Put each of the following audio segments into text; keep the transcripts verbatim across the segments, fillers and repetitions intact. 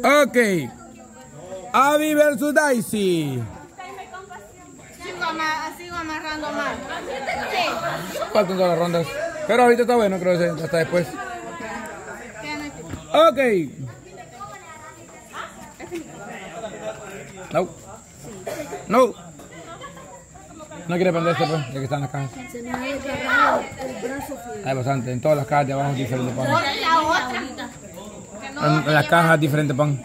Ok. Abby versus Daisy. Sigo amarrando más. Sí. Faltan todas las rondas. Pero ahorita está bueno, creo que hasta después. Ok. No. No. No quiere perderse, pues, ya que están las cajas. Se me ha desgarrado el brazo. Hay bastante, en todas las cajas de abajo diferente pan. En, en las cajas diferente pan.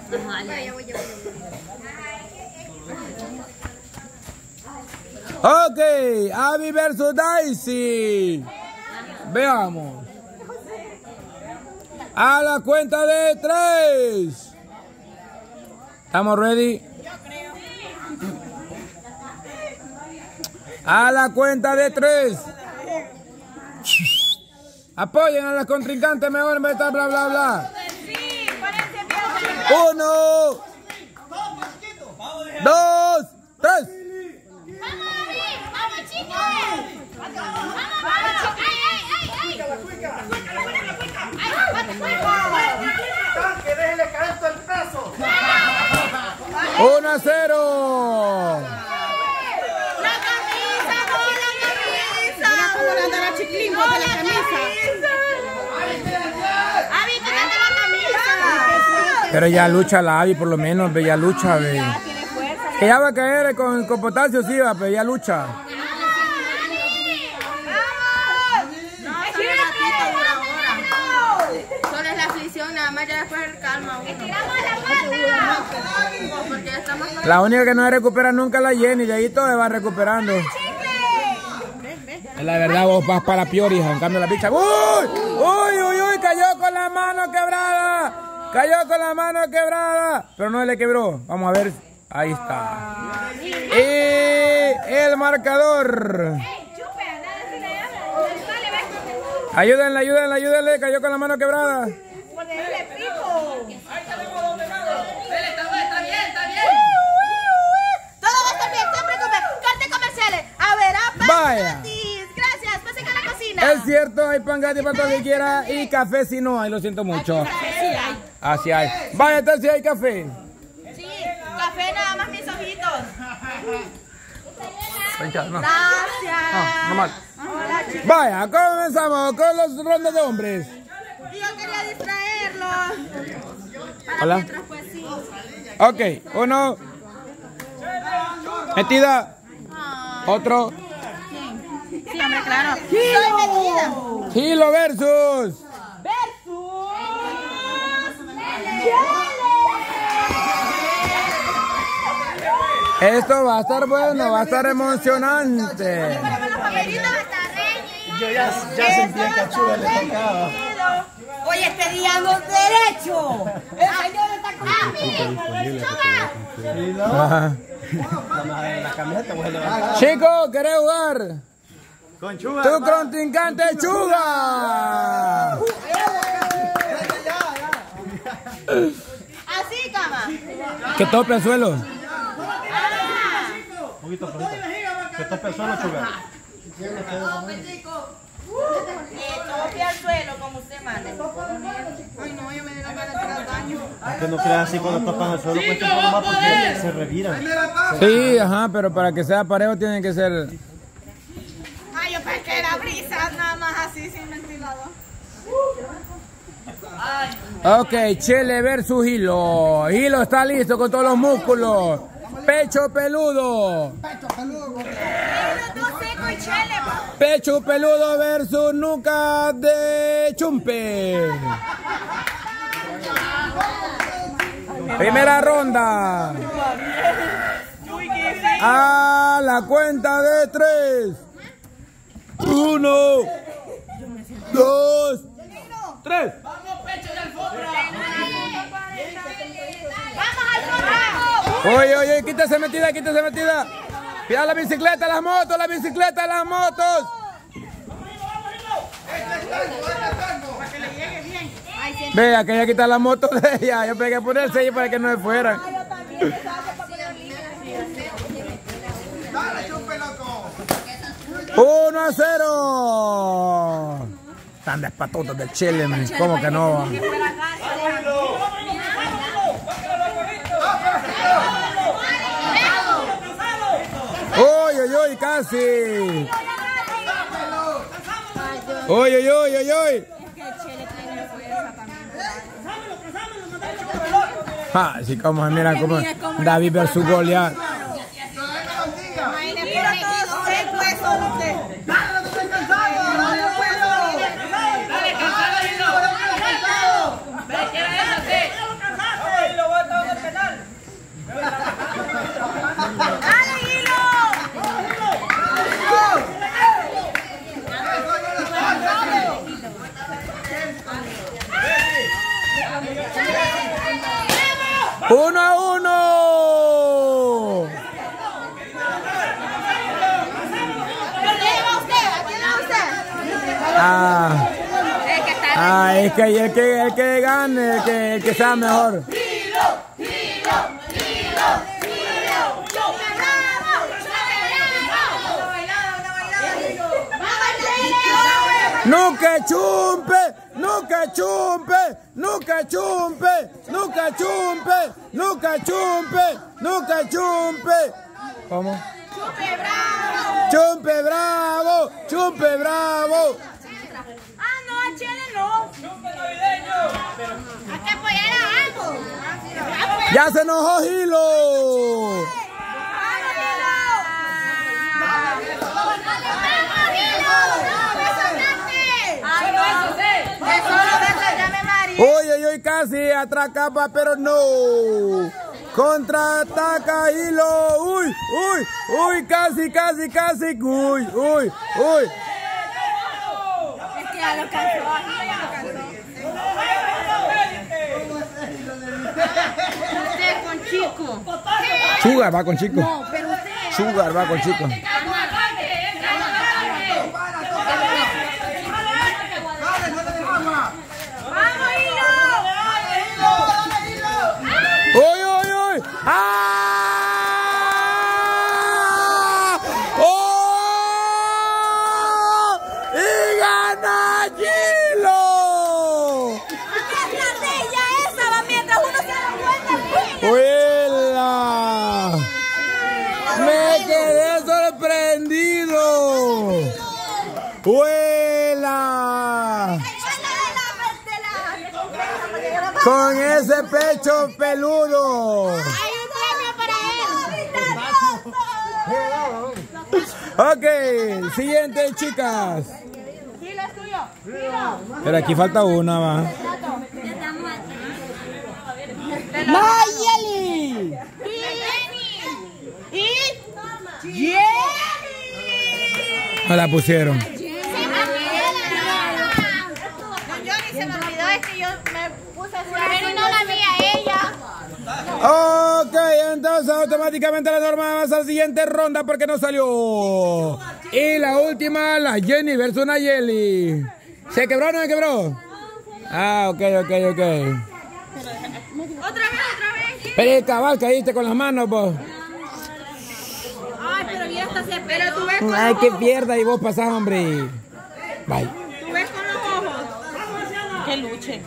Ok, Abby versus Daisy. Veamos. A la cuenta de tres. ¿Estamos ready? Yo creo. A la cuenta de tres. Apoyen a las contrincantes, mejor meter bla bla bla. Uno. Dos. Tres. uno a cero. La camisa, no la camisa. Mira cómo le andan a chiclimbo de la camisa. Abby, quítate la camisa. Pero ya lucha la Abby, por lo menos, ve, ya lucha, ve. Que ya va a caer con, con potasio, sí, va, pero ya lucha. La única que no se recupera nunca es la Jenny, de ahí todo se va recuperando. Es la verdad, vos vas para Piori, en cambio la picha. ¡Uy! ¡Uy, uy, uy! Cayó con la mano quebrada. Cayó con la mano quebrada. Pero no le quebró. Vamos a ver. Ahí está. Y el marcador. Ayúdenle, ayúdenle, ayúdenle. Cayó con la mano quebrada. Vaya. Gracias, pasen a la cocina. Es cierto, hay pan gratis para todo el que quiera. Y café si no hay, lo siento mucho. Así hay. Vaya, entonces si hay café. Sí, café nada más mis ojitos. Gracias. Vaya, comenzamos con los rondas de hombres. Yo quería distraerlo. Hola. Ok, uno. Metida. Otro. Sí, sí, hombre, claro. Hilo. Hilo versus. Versus. Chele. Esto va a estar bueno, va a estar emocionante. Yo ya, ya sentí el cachudo, le tocaba. Oye, este día no es derecho. El señor está con Hilo. Chicos, ¿querés jugar? Con Chuga. Tu contrincante es Chuga. Así, cama. Que tope el suelo. Un poquito, poquito. Que tope el suelo, Chuga. Tope al suelo, como usted manda. Ay, no, yo me di la gana de tirar daño. Que no creas así cuando topan el suelo, pues más porque se reviran. Sí, ajá, pero para que sea parejo tiene que ser. Ay, yo pensé que era brisa, nada más así, sin ventilador. Ok, Chele versus Hilo. Hilo está listo con todos los músculos. Pecho peludo. Pecho peludo. Pecho peludo versus nuca de Chumpe. Primera ronda. A la cuenta de tres. Uno. Dos. Tres. Vamos, pecho del fondo. Vamos al fondo. Oye, oye, quítese metida, quítese metida. Cuidado la bicicleta, las motos, la bicicleta, las motos. Vea que ella quita la moto de ella. Yo pegué por el sello para que no se fueran. uno a cero. Están despatotas del Chele, man. ¿Cómo que no? así. ¡Oy, oy, oy, oy, oy! Ah, así como, mira como David versus Goliat. ¡Uno a uno! Ah, ah, es que el que, el que gane, el que, el que sea mejor. ¡Nunca chumpe! Nunca chumpe, nunca chumpe, nunca chumpe, nunca chumpe, nunca chumpe. ¿Cómo? Chumpe bravo. Chumpe bravo, chumpe bravo. Ah, no, a Chele no. Chumpe navideño. Hay que apoyar a algo. Ya se enojó Hilo. Oye, oye, casi atracaba, pero no. Contraataca Hilo. Uy, uy, uy, casi, casi, casi. Uy, uy, uy. Es que ya lo cansó, ya lo cansó. Usted con Chico. Sugar va con Chico. No, pero usted. Sugar va con Chico. ¡Ah! ¡Oh! ¡Y gana Hilo! ¡Qué estrategia esa va mientras uno se da cuenta! ¡Huela! ¡Me quedé sorprendido! ¡Huela! ¡Con ese pecho peludo! Ok, siguiente, chicas. Hilo es tuyo. Pero aquí falta una, va. Nayeli. Y Jenny. No la pusieron. Se me olvidó. Se me olvidó, es que yo me puse a hacer una la mía, ella. Ok, entonces automáticamente la norma va a la siguiente ronda porque no salió. Y la última, la Jenny versus Nayeli. ¿Se quebró o no se quebró? Ah, ok, ok, ok. Otra vez, otra vez. Pero cabal, caíste con las manos, vos. Ay, pero ya está se pero tú ves con los ojos. Ay, que pierda y vos pasás, hombre. Bye. Tú ves con los ojos. Que luche.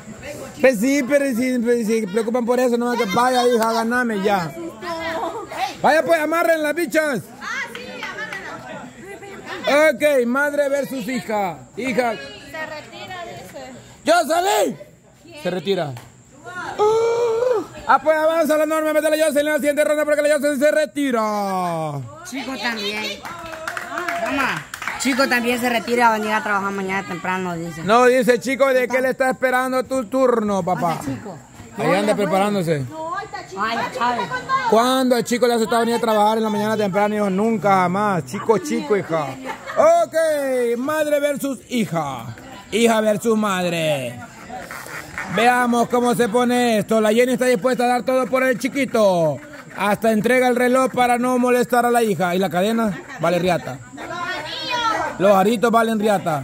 Pues sí, pero si sí, sí, preocupan por eso, no es que vaya, hija, ganame ya. Vaya pues, amarren las bichas. Ah, sí, amárrenlas. Ok, madre versus hija. Hija. Se retira, dice. ¡Jocelyn! Se retira. Uh, ah, pues avanza la norma, métele a Jocelyn en la siguiente ronda porque la Jocelyn se retira. Chico también. Mamá. Chico también se retira a venir a trabajar mañana temprano, dice. No, dice Chico de que él está esperando tu turno, papá. Ahí anda preparándose. No, está Chico. ¿Cuándo el Chico le hace venir a trabajar en la mañana temprano? Dijo, nunca, jamás. Chico, Chico, hija. Ok, madre versus hija. Hija versus madre. Veamos cómo se pone esto. La Jenny está dispuesta a dar todo por el chiquito. Hasta entrega el reloj para no molestar a la hija. ¿Y la cadena? Vale, riata. Los aritos valen riata.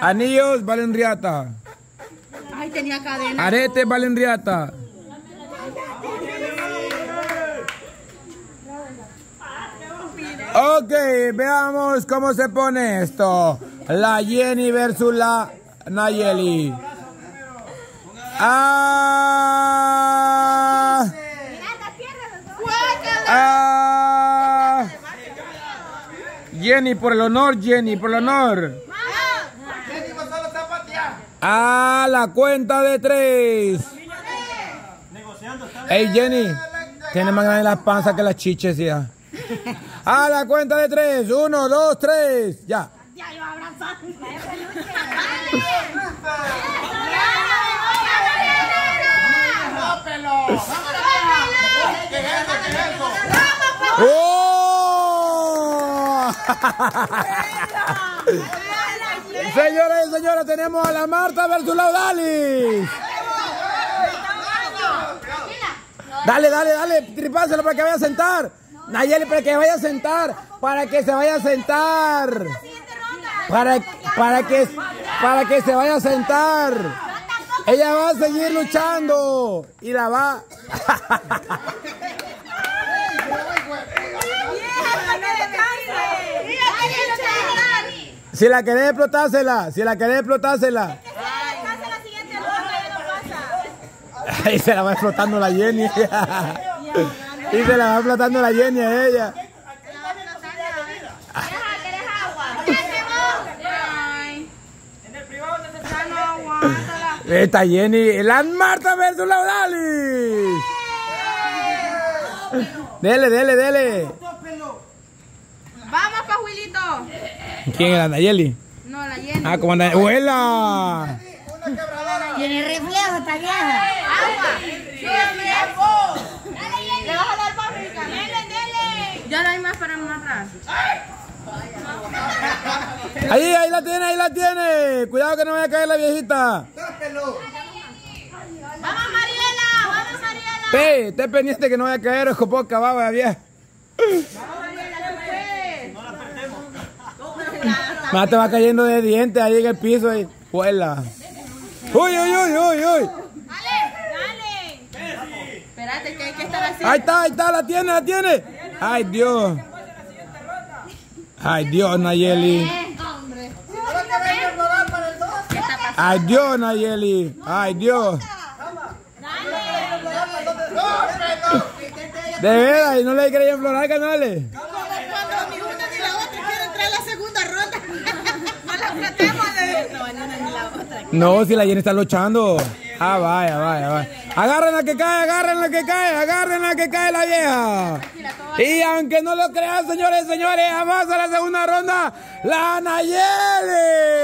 Anillos valen riata. Ay, tenía cadena. Aretes valen riata. Ok, veamos cómo se pone esto. La Jenny versus la Nayeli. Ah. Ah. Jenny, por el honor, Jenny, por el honor. Jenny, vos solo zapatear. A la cuenta de tres. Ey, Jenny, tiene más grande las panzas que las chiches ya. A la cuenta de tres. Uno, dos, tres. Ya. Ya, yo abrazar. ¡Oh! Señoras y señores, tenemos a la Marta versus la Dalis. Dale, dale, dale, tripáselo para que vaya a sentar. Nayeli, para que vaya a sentar. Para que se vaya a sentar. Para, para, que, para que se vaya a sentar. Ella va a seguir luchando. Y la va. Si la querés explotásela, si la querés explotásela. Es que si la descansa la siguiente ronda, no pasa. Y se la va explotando la Jenny. Y se la va explotando la Jenny a ella. ¿Querés agua? En el privado te están aguantándola. Esta Jenny, la Marta versus la Dalis. Dele, dele, dele. Vamos, Pajuilito. ¿Quién era? ¿Nayeli? No, la Jenny. Ah, como anda. ¡Huela! Tiene reflejo, está vieja. ¡Agua! ¡Tiempo! ¡Dale, Jenny! ¡Le vas a dar páprica! ¡Dale, dele! Ya no hay más para más atrás. ¡Ahí, ahí la tiene, ahí la tiene! Cuidado que no vaya a caer la viejita. ¡Tápelo! ¡Vamos, Mariela! ¡Vamos, Mariela! ¡Te! ¡Te pendiente que no vaya a caer el copón cabado, la vieja! Mata va cayendo de dientes ahí en el piso y vuela. ¡Uy, uy, uy, uy, uy! ¡Dale, dale! Espérate, que hay que estar así. Ahí está, ahí está, la tiene, la tiene. ¡Ay, Dios! ¡Ay, Dios, Nayeli! ¡Ay, Dios, Nayeli! ¡Ay, Dios! De veras, y no le quería aflorar, canales. No, si la Jenny está luchando. Ah, vaya, vaya, vaya. Agarren la que cae, agarren la que cae, agarren la que cae la vieja. Y aunque no lo crean, señores y señores, avanza la segunda ronda, la Nayeli.